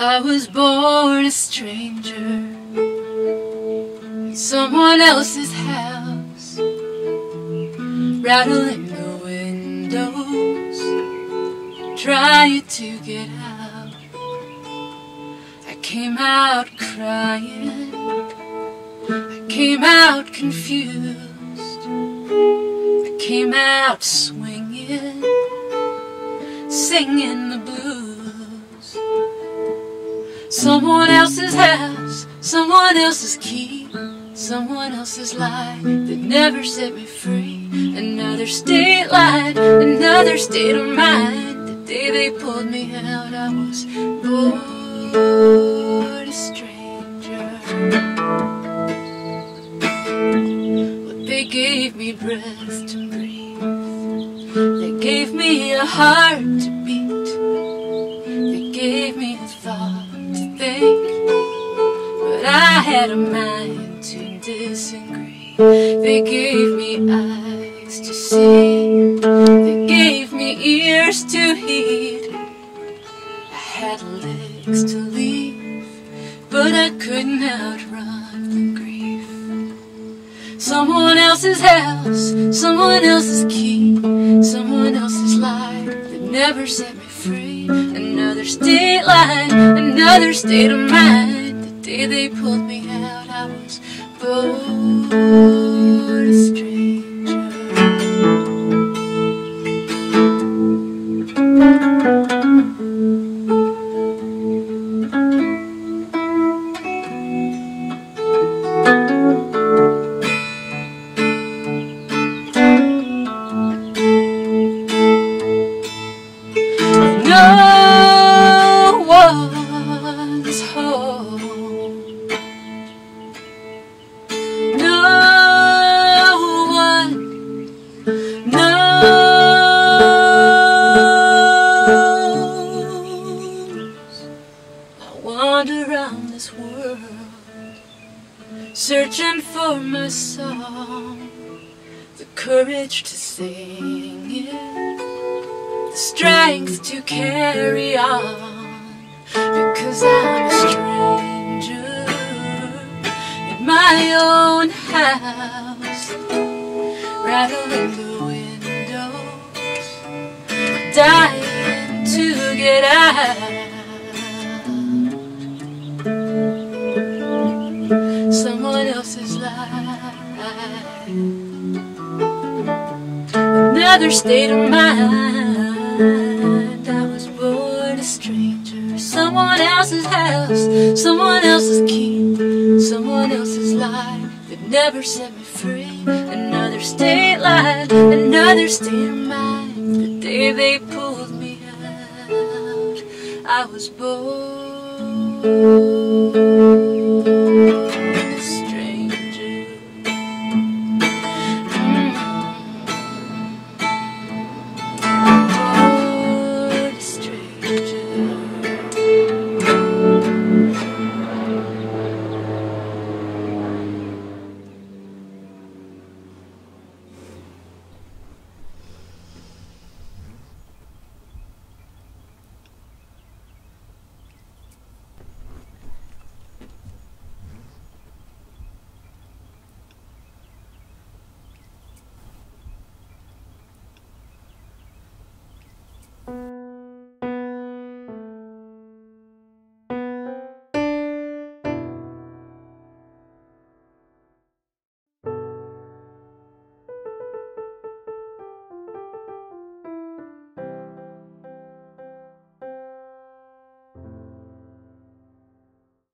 I was born a stranger in someone else's house, rattling the windows, trying to get out. I came out crying, I came out confused, I came out swinging, singing the blues. Someone else's house, someone else's key, someone else's lie that never set me free. Another state lied, another state of mind. The day they pulled me out, I was born a stranger. But they gave me breath to breathe, they gave me a heart to beat, they gave me a thought to think, but I had a mind to disagree. They gave me eyes to see, they gave me ears to heed. I had legs to leave, but I couldn't outrun the grief. Someone else's house, someone else's key, someone else's lie that never set me free. Another state line, another state of mind. The day they pulled me out, I was born a stranger. No. Around this world, searching for my song, the courage to sing it, the strength to carry on, because I'm a stranger in my own house, rattling the windows, dying to get out. Someone else's lie, another state of mind. I was born a stranger. Someone else's house, someone else's key, someone else's lie that never set me free. Another state line, another state of mind. The day they pulled me out, I was born.